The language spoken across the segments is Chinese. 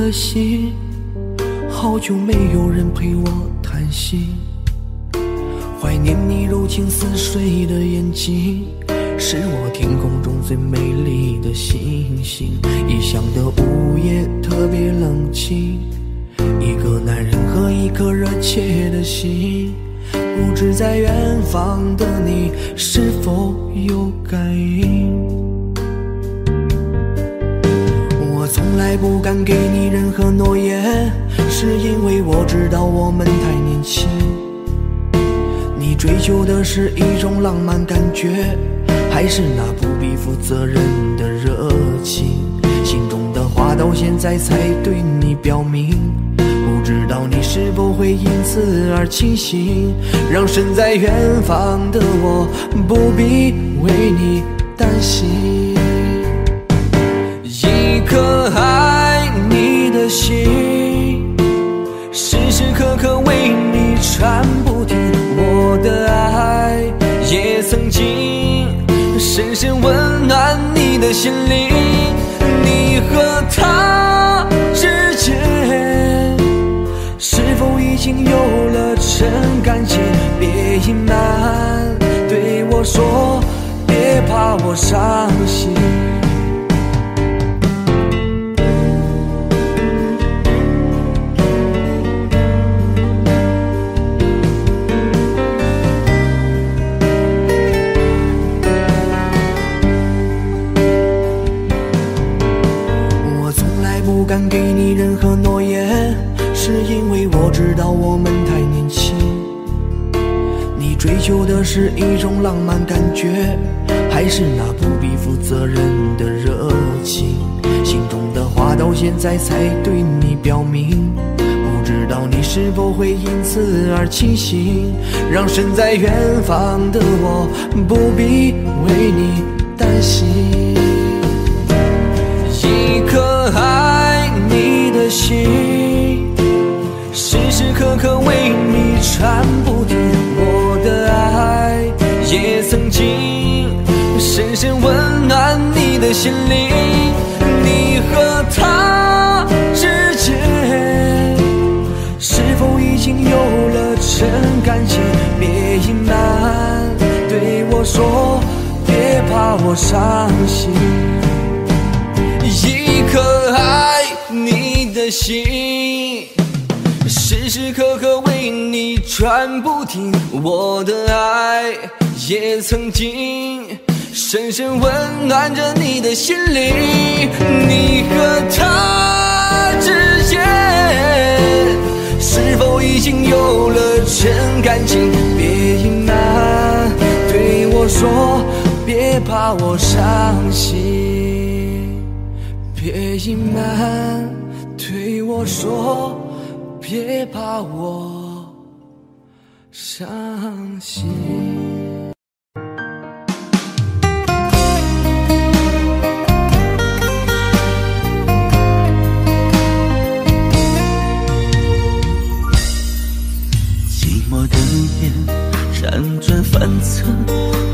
的心，好久没有人陪我叹息，怀念你柔情似水的眼睛，是我天空中最美丽的星星。异乡的午夜特别冷清，一个男人和一颗热切的心，不知在远方的你是否有感应。 从来不敢给你任何诺言，是因为我知道我们太年轻。你追求的是一种浪漫感觉，还是那不必负责任的热情？心中的话到现在才对你表明，不知道你是否会因此而清醒，让身在远方的我不必为你担心。 一颗爱你的心，时时刻刻为你缠不停。我的爱也曾经深深温暖你的心灵。你和他之间，是否已经有了真感情？别隐瞒，对我说，别怕我伤心。 不敢给你任何诺言，是因为我知道我们太年轻。你追求的是一种浪漫感觉，还是那不必负责任的热情？心中的话到现在才对你表明，不知道你是否会因此而清醒，让身在远方的我不必为你担心。一颗爱。 心时时刻刻为你缠不停，我的爱也曾经深深温暖你的心灵。你和他之间，是否已经有了真感情？别隐瞒，对我说，别怕我伤心。一颗爱你。 心时时刻刻为你转不停，我的爱也曾经深深温暖着你的心灵。你和他之间，是否已经有了真感情？别隐瞒，对我说，别怕我伤心，别隐瞒。 对我说，别怕我伤心。寂寞的夜，辗转反侧，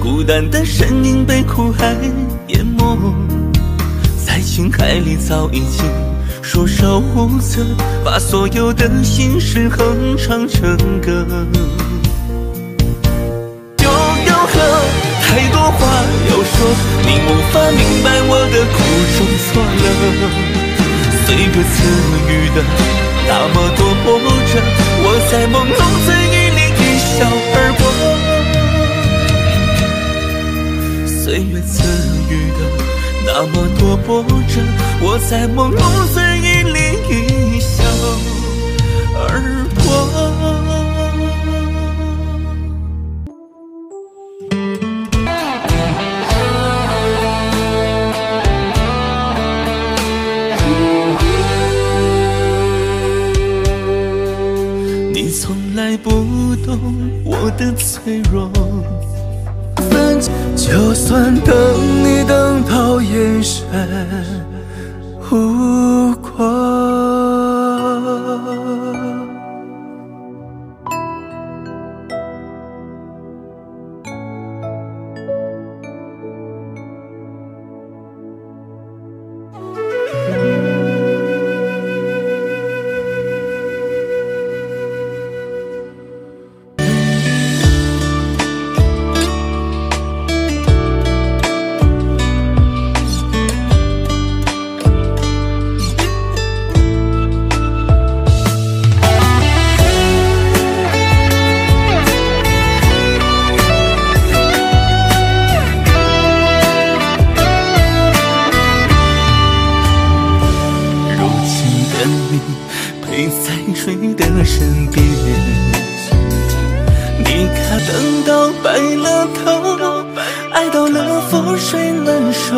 孤单的身影被苦海淹没，在情海里早已经。 束手无策，把所有的心事哼唱成歌。又有何太多话要说？你无法明白我的苦衷错了。随着词语的那么多波折，我在朦胧醉意里一笑而过。岁月词语的那么多波折，我在朦胧醉。 一笑而过。你从来不懂我的脆弱，就算等你等到眼神无光。谁在谁的身边？你看，等到白了头，爱到了覆水难收，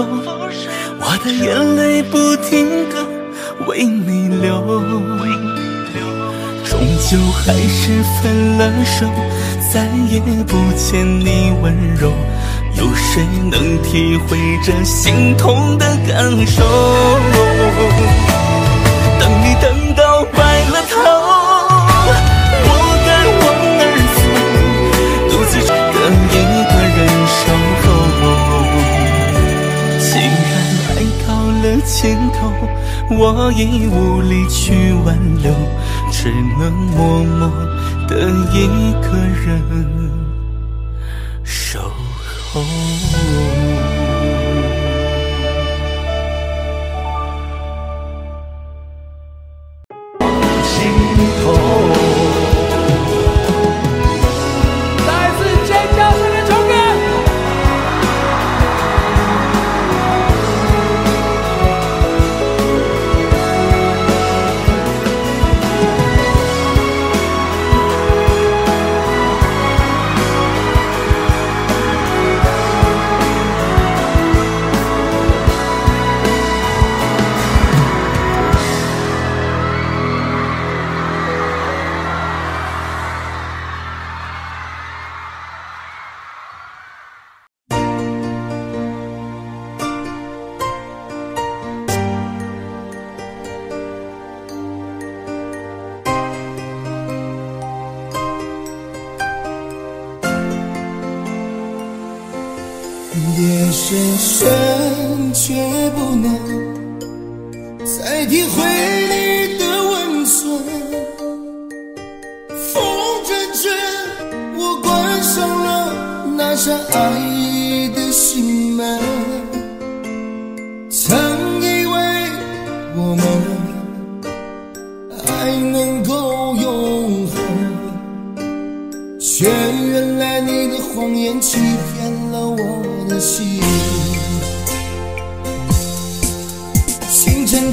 我的眼泪不停地为你流，终究还是分了手，再也不见你温柔。 有谁能体会这心痛的感受？等你等到白了头，我该往哪儿走？独自的一个人守候。既然爱到了尽头，我已无力去挽留，只能默默的一个人守候。 心头，来自尖叫声的冲感。夜深深，却不能再体会你的温存。风阵阵，我关上了那扇爱的心门。曾以为我们爱能够永恒，却原来你的谎言欺骗了我。 心，情真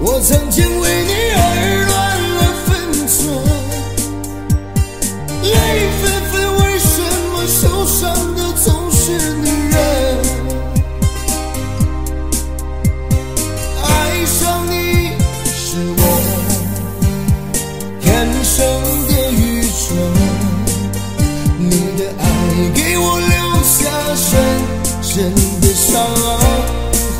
我曾经为你而乱了分寸，泪纷纷，为什么受伤的总是女人？爱上你是我天生的愚蠢。 你的爱给我留下深深的伤痕，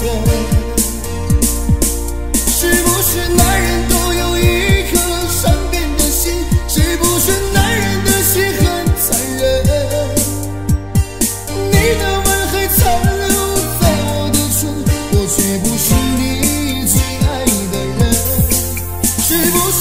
是不是男人都有一颗善变的心？是不是男人的心很残忍？你的吻还残留在我的唇，我却不是你最爱的人，是不是？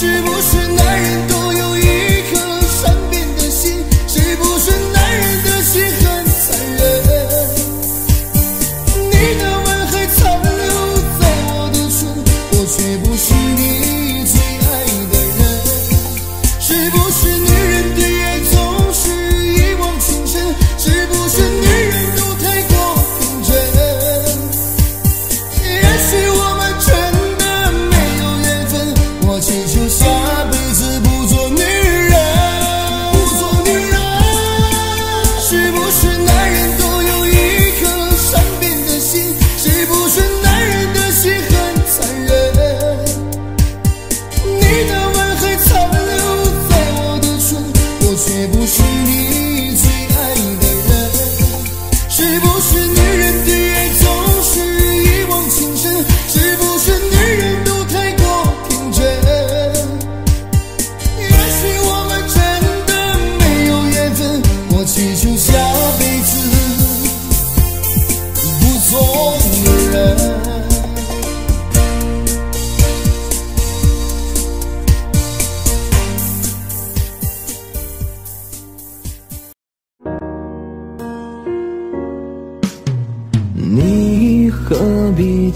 是不是女人？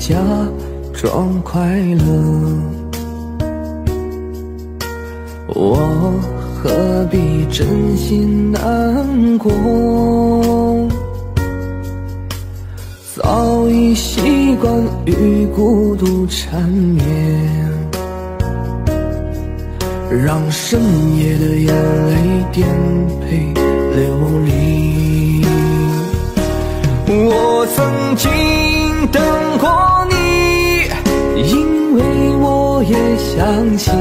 假装快乐，我何必真心难过？早已习惯与孤独缠绵，让深夜的眼泪颠沛流离。我曾经等过你，因为我也相信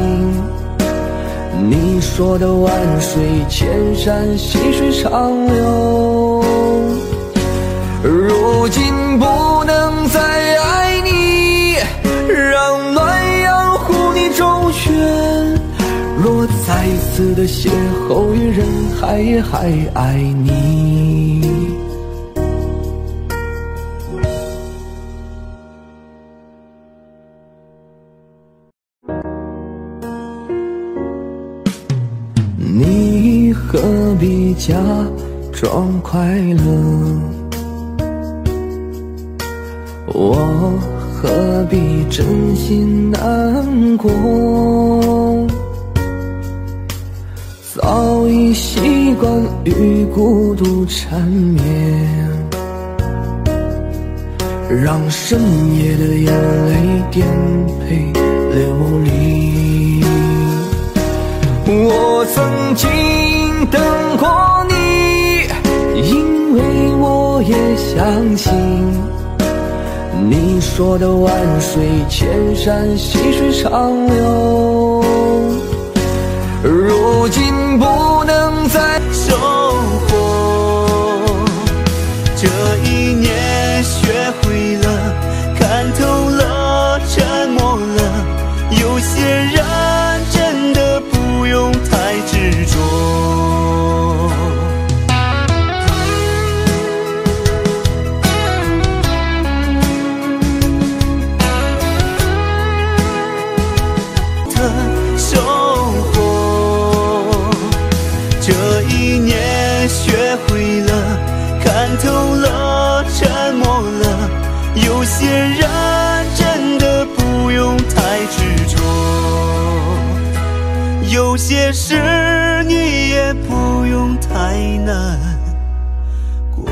你说的万水千山细水长流。如今不能再爱你，让暖阳护你周全。若再次的邂逅于人海，也还爱你。你何必假装快乐？我何必真心难过？早已习惯与孤独缠绵，让深夜的眼泪颠沛流离。我曾经等过你，因为我也相信你说的万水千山细水长流。如今不能再收获，这一年学会了看透了沉默了，有些人真的不用太执着。看透了，沉默了，有些人真的不用太执着，有些事你也不用太难过。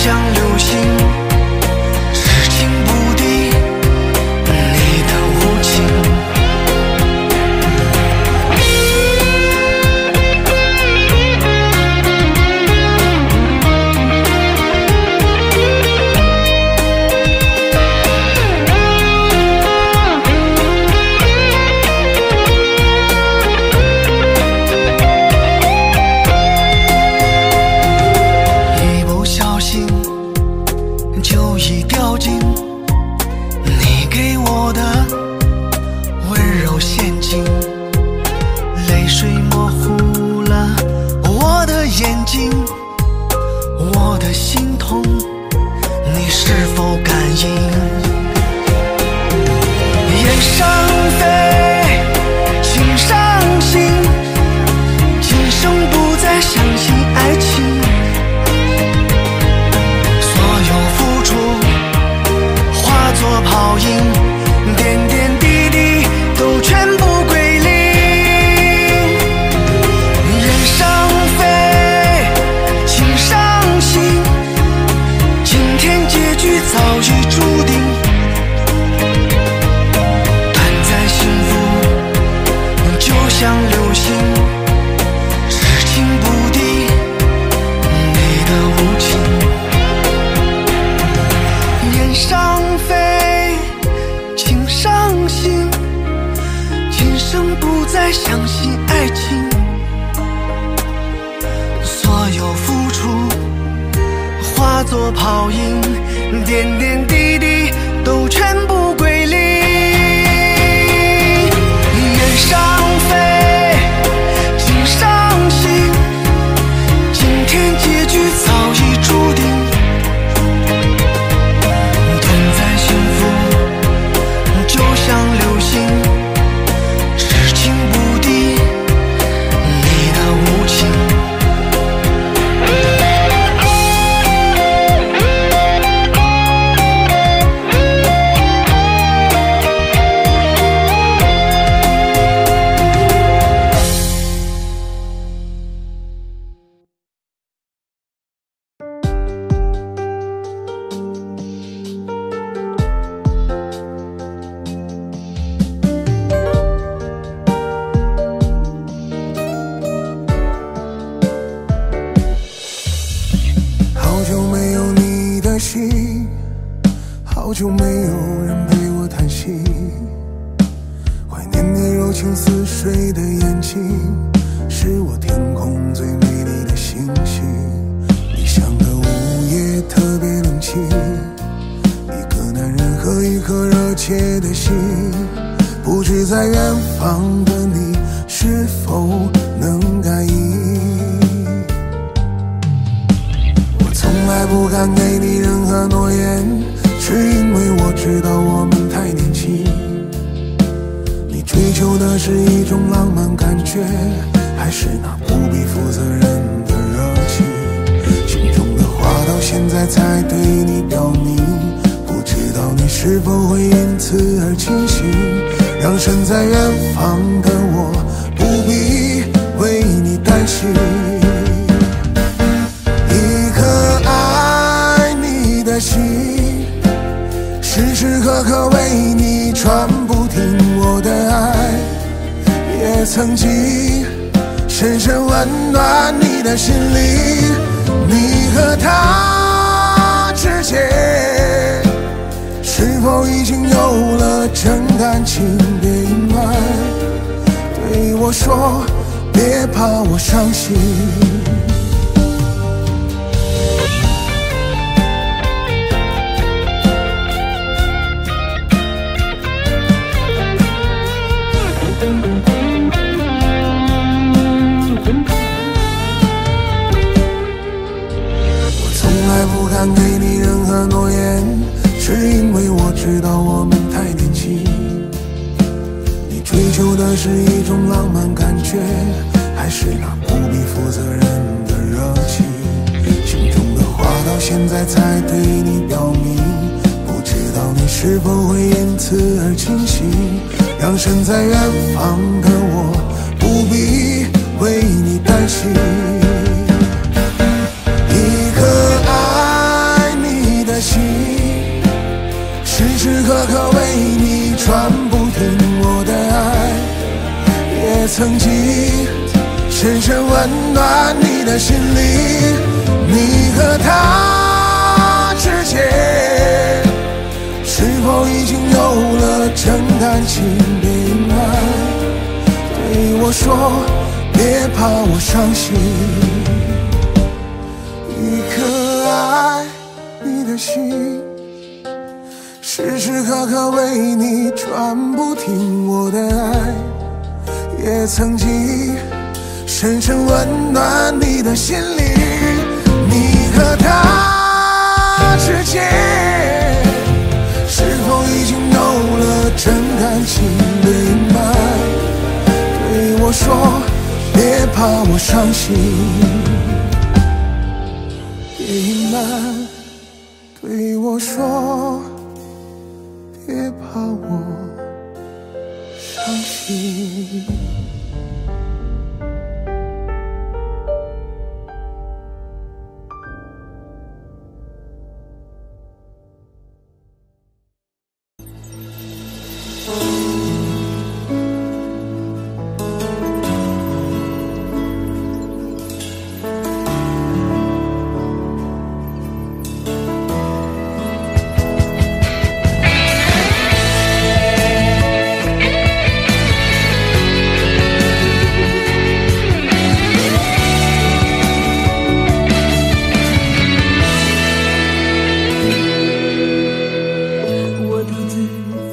像流星，时晴不定，太相信爱情，所有付出化作泡影，点点滴滴都全部归零。愿伤悲尽伤心，今天结局早已注定。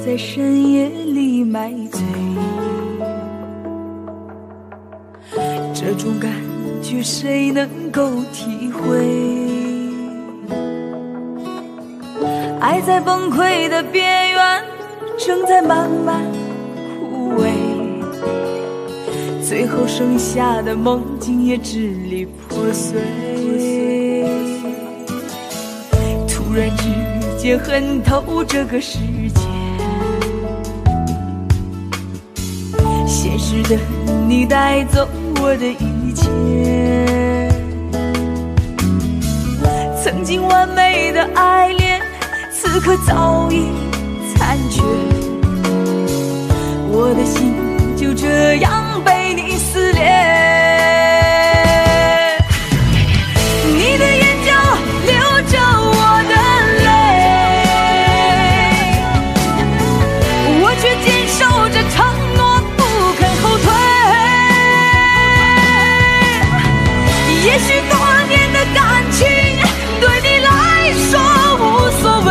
在深夜里买醉，这种感觉谁能够体会？爱在崩溃的边缘正在慢慢枯萎，最后剩下的梦境也支离破碎。突然之间恨透这个世界，现实的你带走我的一切，曾经完美的爱恋此刻早已残缺，我的心就这样被你撕裂。你的眼角流着我的泪，我却坚守着承诺不肯后退。也许多年的感情对你来说无所谓，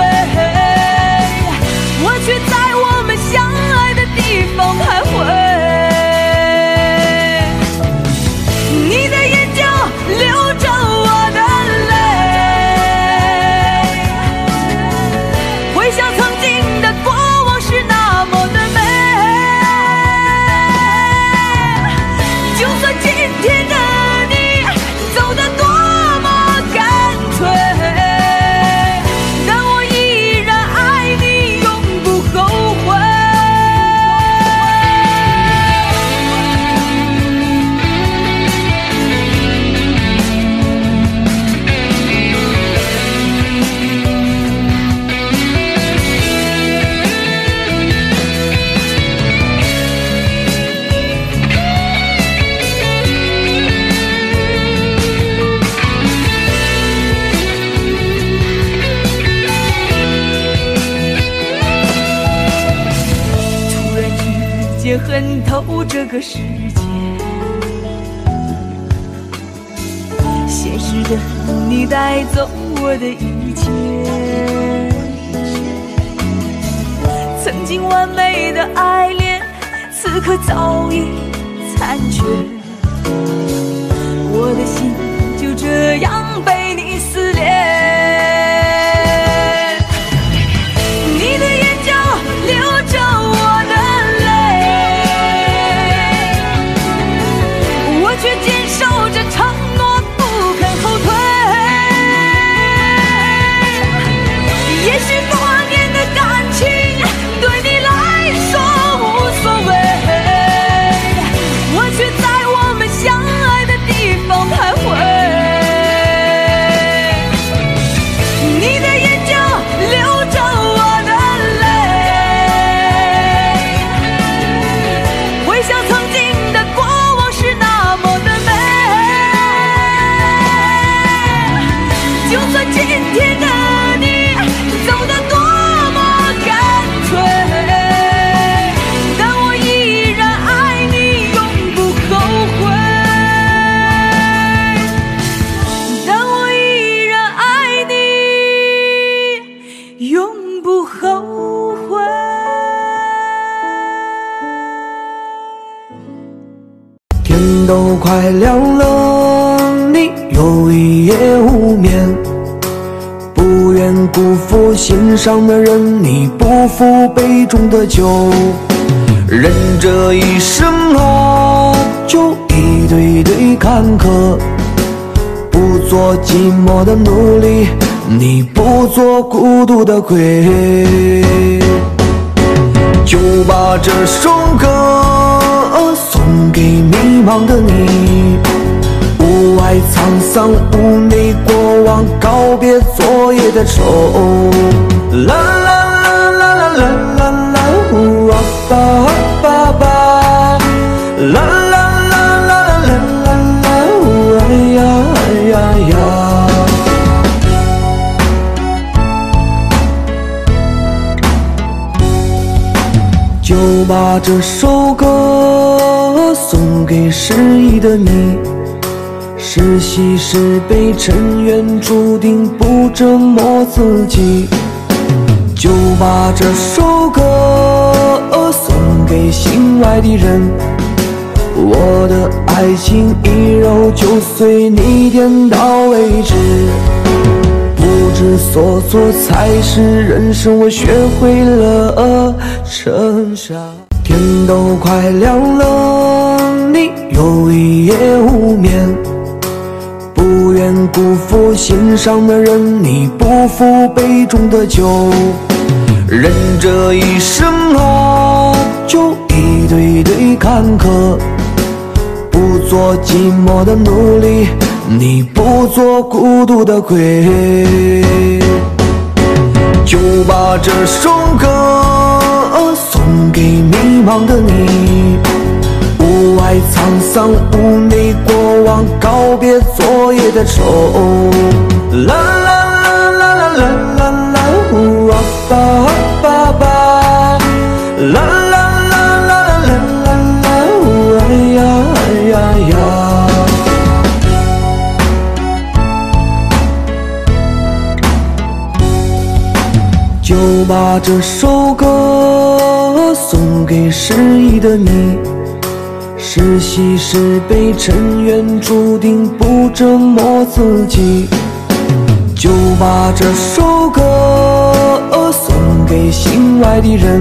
我却在我们相爱的地方徘徊。恨透这个世界，现实的你带走我的一切，曾经完美的爱恋此刻早已残缺，我的心就这样被你撕裂。快亮了，你又一夜无眠，不愿辜负心上的人，你不负杯中的酒，人这一生啊，就一堆堆坎坷，不做寂寞的奴隶，你不做孤独的鬼，就把这首歌送给迷茫的你，无爱沧桑，无内过往，告别昨夜的愁。啦啦啦啦啦啦啦啦，呜啊吧啊吧吧，啦啦啦啦啦啦啦，呜哎呀哎呀呀。就把这首歌送给失意的你，是喜是悲，尘缘注定不折磨自己，就把这首歌人，我的爱情一揉就碎，你点到为止。不知所措才是人生，我学会了逞傻。天都快亮了，你又一夜无眠。 不愿辜负心上的人，你不负杯中的酒。人这一生啊，就一堆堆坎坷。不做寂寞的奴隶，你不做孤独的鬼。就把这首歌送给迷茫的你。 无爱沧桑，无你过往，告别昨夜的愁。啦啦啦啦啦啦啦，呜啊吧啊吧吧，啦啦啦啦啦啦啦，呜哎呀哎呀呀。就把这首歌送给失意的你。 是喜是悲，尘缘注定不折磨自己。就把这首歌送给心爱的人，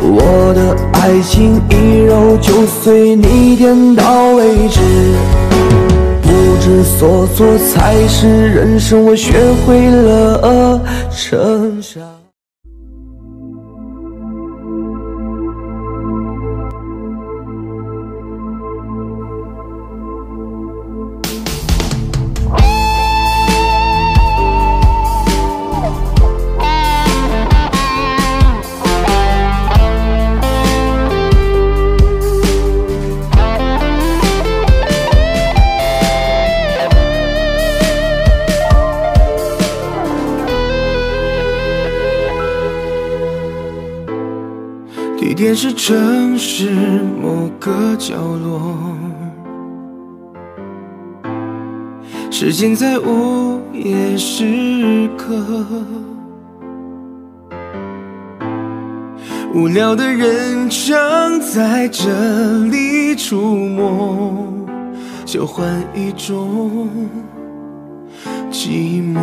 我的爱情一揉就碎，你点到为止。不知所措才是人生，我学会了逞傻。 地点是城市某个角落，时间在午夜时刻，无聊的人常在这里出没，交换一种寂寞。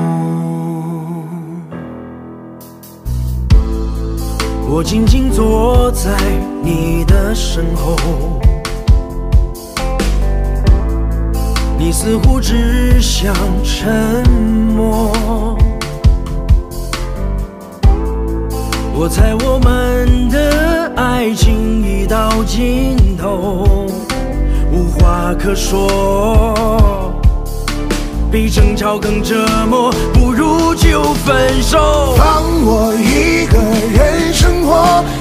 我静静坐在你的身后，你似乎只想沉默。我猜我们的爱情已到尽头，无话可说，比争吵更折磨，不如就分手。放我一个人生。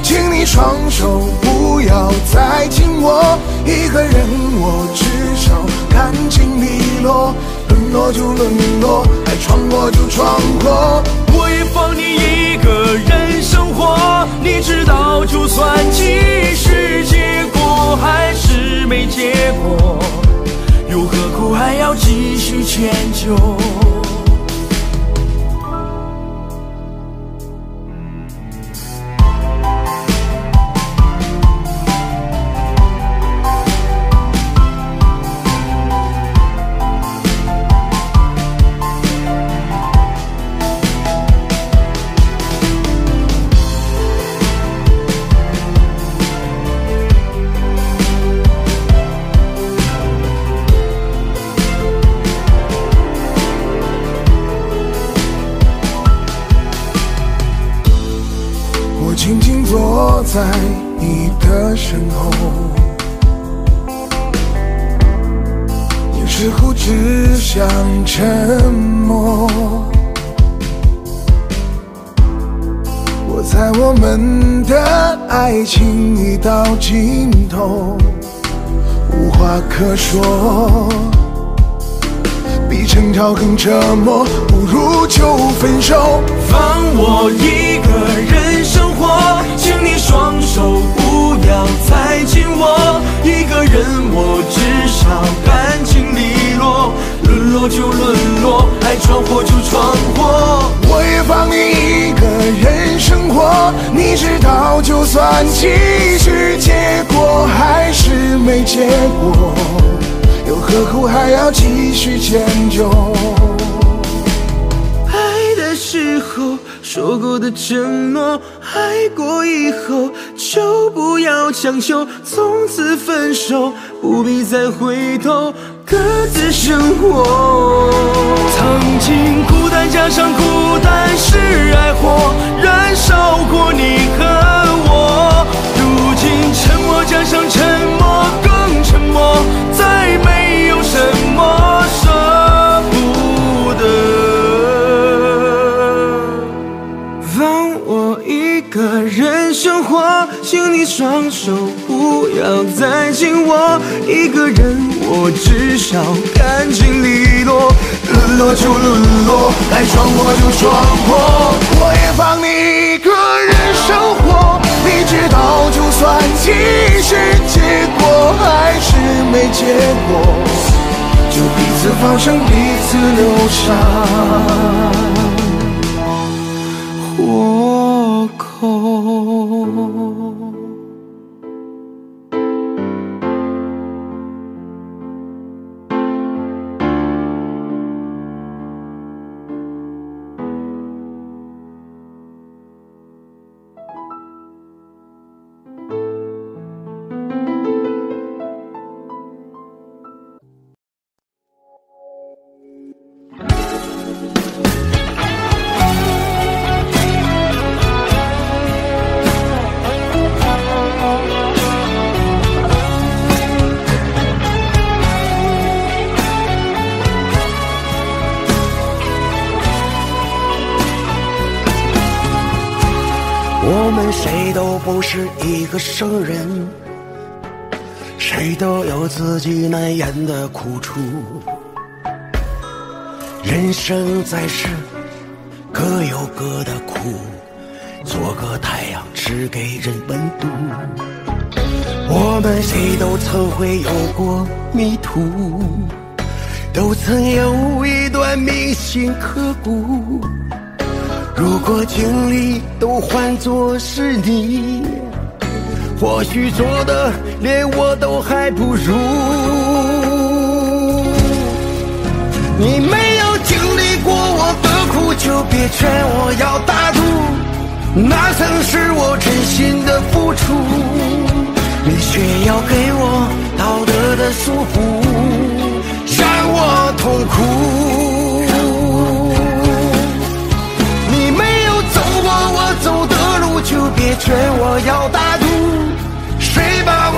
请你双手不要再紧握，一个人我至少干净利落，沦落就沦落，爱闯祸就闯祸。我也放你一个人生活，你知道，就算其实结果还是没结果，又何苦还要继续迁就？ 在你的身后，你似乎只想沉默。我猜我们的爱情已到尽头，无话可说，比争吵更折磨，不如就分手。放我一个人生活。 请你双手不要再紧握，一个人我至少干净利落，沦落就沦落，爱闯祸就闯祸。我也放你一个人生活，你知道，就算继续，结果还是没结果，又何苦还要继续迁就？爱的时候说过的承诺，爱过以后就不要强求，从此分手，不必再回头，各自生活。曾经孤单加上孤单是爱火，燃烧过你和我。如今沉默加上沉默更沉默，再没有什么舍不得。放我一个人生活，请你双手不要再紧握。一个人我至少干净利落，沦落就沦落，该闯祸就闯祸，我也放你一个人生活。你知道，就算继续，结果还是没结果，就彼此放生，彼此流伤活口。生人谁都有自己难言的苦楚，人生在世各有各的苦，做个太阳只给人温度。我们谁都曾会有过迷途，都曾有一段铭心刻骨。如果经历都换作是你，或许做的连我都还不如。你没有经历过我的苦，就别劝我要大度，那曾是我真心的付出，你却要给我道德的束缚，让我痛苦。你没有走过我走的路，就别劝我要大度，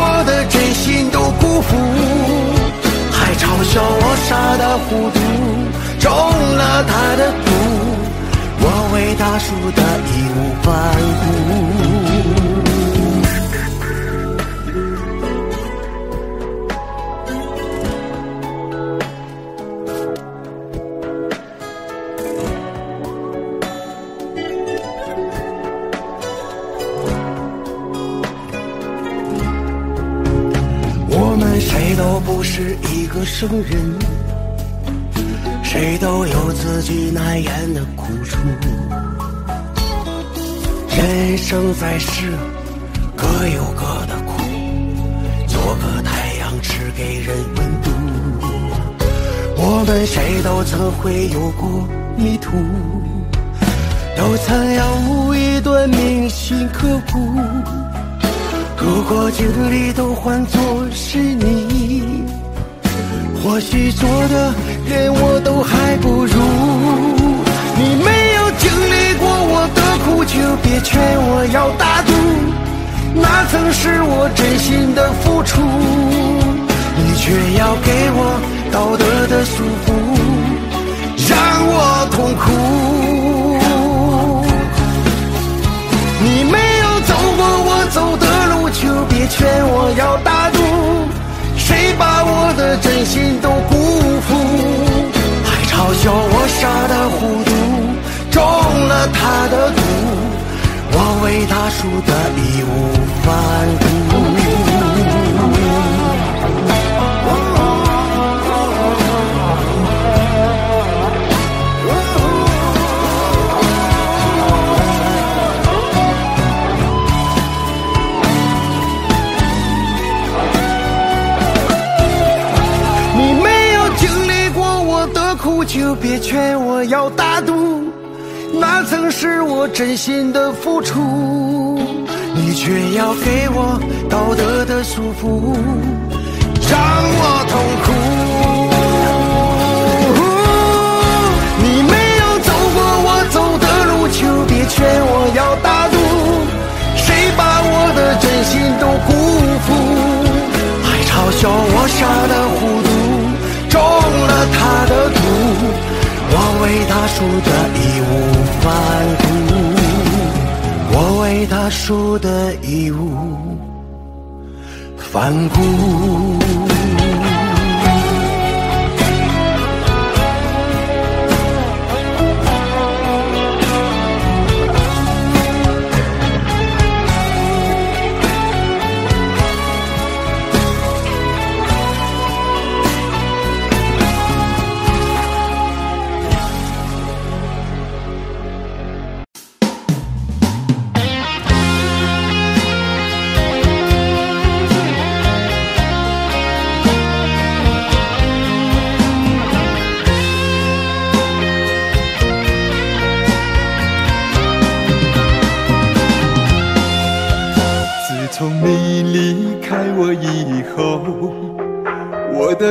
我的真心都辜负，还嘲笑我傻的糊涂，中了他的毒，我为他输得义无反顾。生人谁都有自己难言的苦楚，人生在世各有各的苦，做个太阳只给人温度。我们谁都曾会有过迷途，都曾有一段铭心刻骨。如果经历都换作是你，或许做的连我都还不如。你没有经历过我的苦，就别劝我要大度，那曾是我真心的付出，你却要给我道德的束缚，让我痛苦。你没有走过我走的路，就别劝我要大度，谁把我的真心都辜负，还嘲笑我傻的糊涂，中了他的毒，我为他输得义无反顾。就别劝我要大度，那曾是我真心的付出，你却要给我道德的束缚，让我痛苦。你没有走过我走的路，就别劝我要大度，谁把我的真心都辜负，还嘲笑我傻的糊涂，中了他的毒，我为他输得义无反顾，我为他输得义无反顾。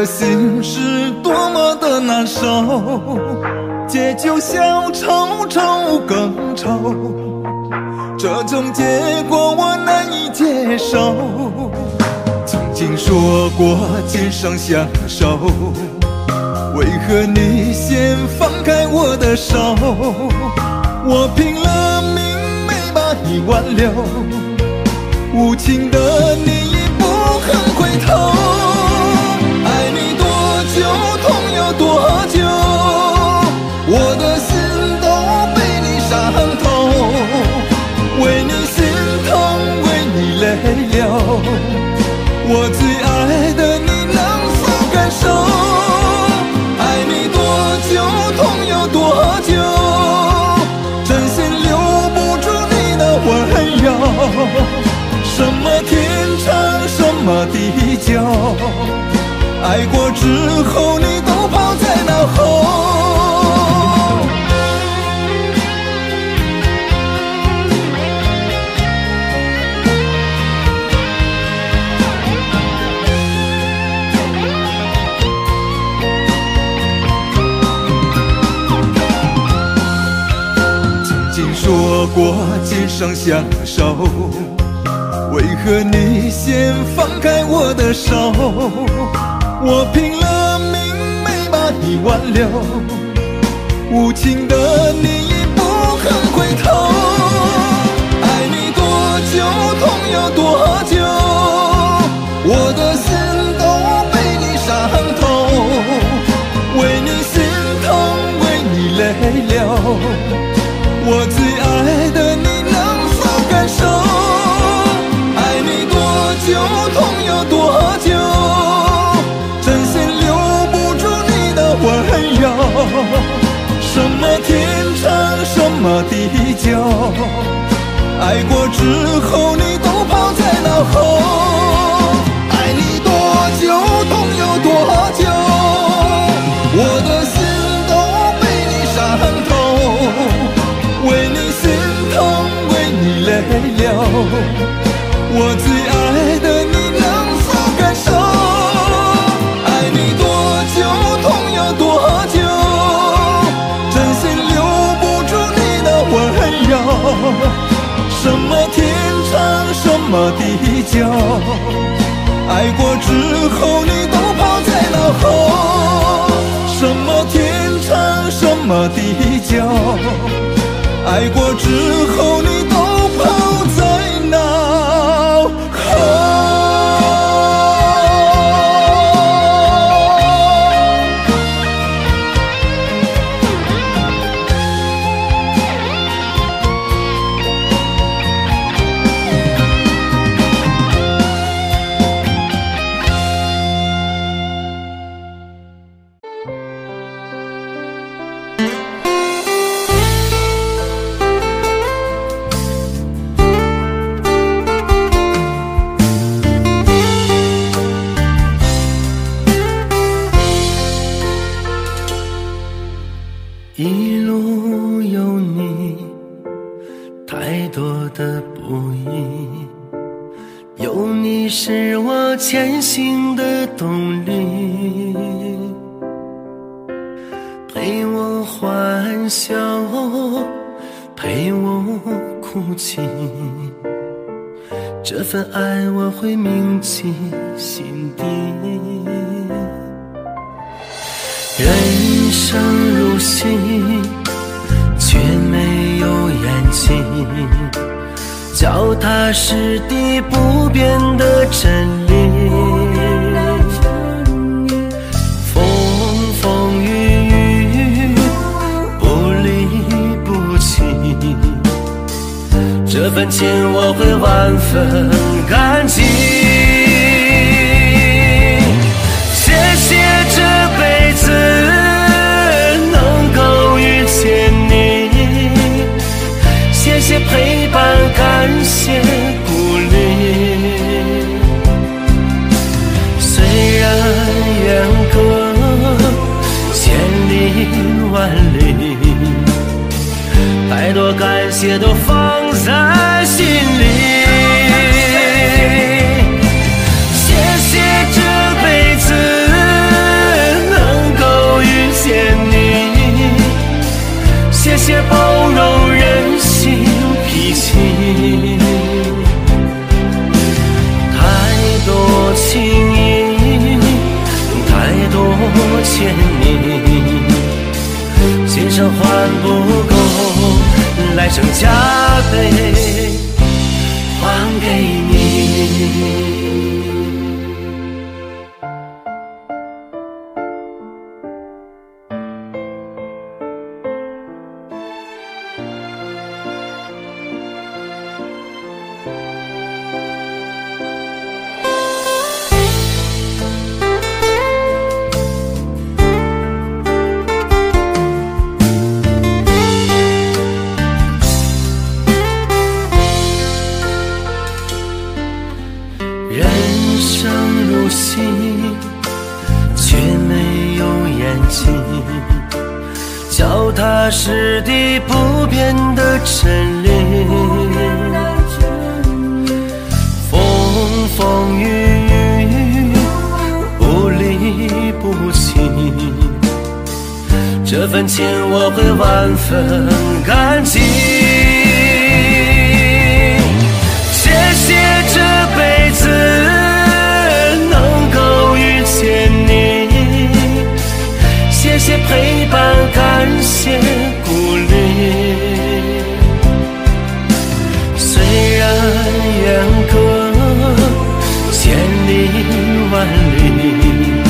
心是多么的难受，街就像臭臭更臭，这种结果我难以接受。曾经说过今生相守，为何你先放开我的手？我拼了命没把你挽留，无情的你已不肯回头。痛有多久，我的心都被你伤透，为你心疼，为你泪流，我最爱的你能否感受？爱你多久，痛有多久，真心留不住你的温柔，什么天长，什么地久，爱过之后你都抛在脑后。曾经说过今生相守，为何你先放开我的手？我拼了命没把你挽留，无情的你已不肯回头。爱你多久，痛有多久，我的心都被你伤透，为你心疼，为你泪流，我最爱的你能否感受？爱你多久，痛有多久，什么天长，什么地久，爱过之后你都抛在脑后。爱你多久，痛有多久，我的心都被你伤透，为你心疼，为你泪流，我最爱的你能否感受？爱你多久，痛有多久，什么天长，什么地久，爱过之后你都抛在脑后。什么天长，什么地久，爱过之后你都抛在脑后。你是我前行的动力，陪我欢笑，陪我哭泣，这份爱我会铭记心底。人生如戏，却没有演技。 脚踏实地不变的真理，风风雨雨不离不弃，这份情我会万分感激。谢谢这辈子能够遇见你，谢谢陪伴。 感谢鼓励，虽然远隔千里万里，太多感谢都放在心里。谢谢这辈子能够遇见你，谢谢包容人性脾气。 太多情谊，太多牵念，今生还不够，来生加倍还给你。 分感激，谢谢这辈子能够遇见你，谢谢陪伴，感谢鼓励。虽然远隔千里万里，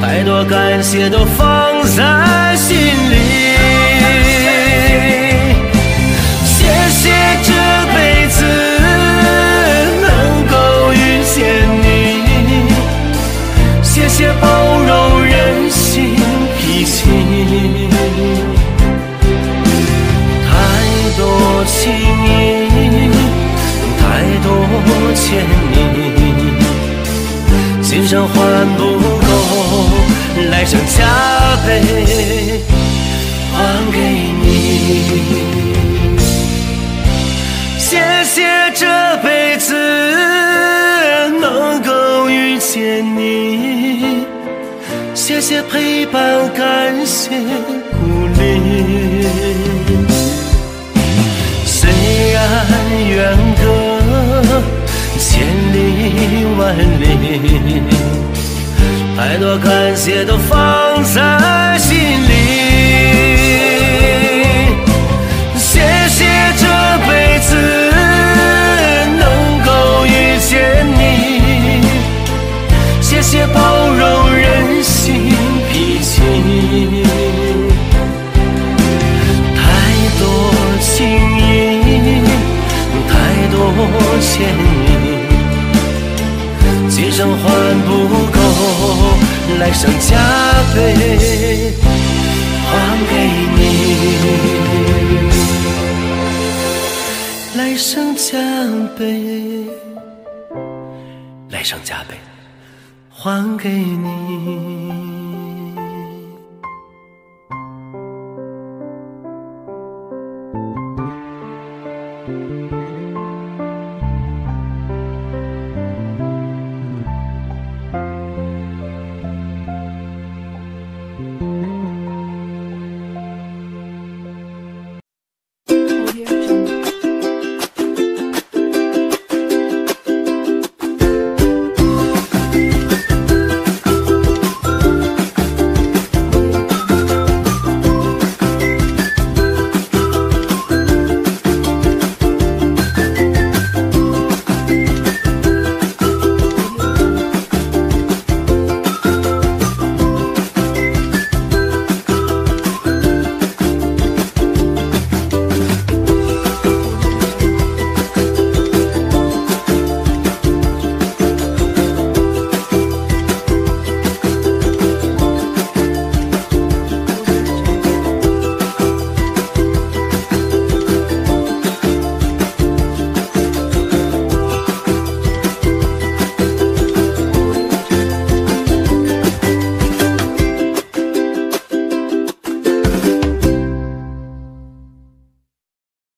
太多感谢都放在心里。 谢谢这辈子能够遇见你，谢谢包容人性脾气。太多情谊，太多牵念，今生还不够，来生加倍还给你。 谢谢这辈子能够遇见你，谢谢陪伴，感谢鼓励。虽然远隔千里万里，太多感谢都放在心里。谢谢这辈子。 谢谢包容人性脾气，太多情谊，太多牵念，今生还不够，来生加倍还给你，来生加倍，来生加倍。 还给你。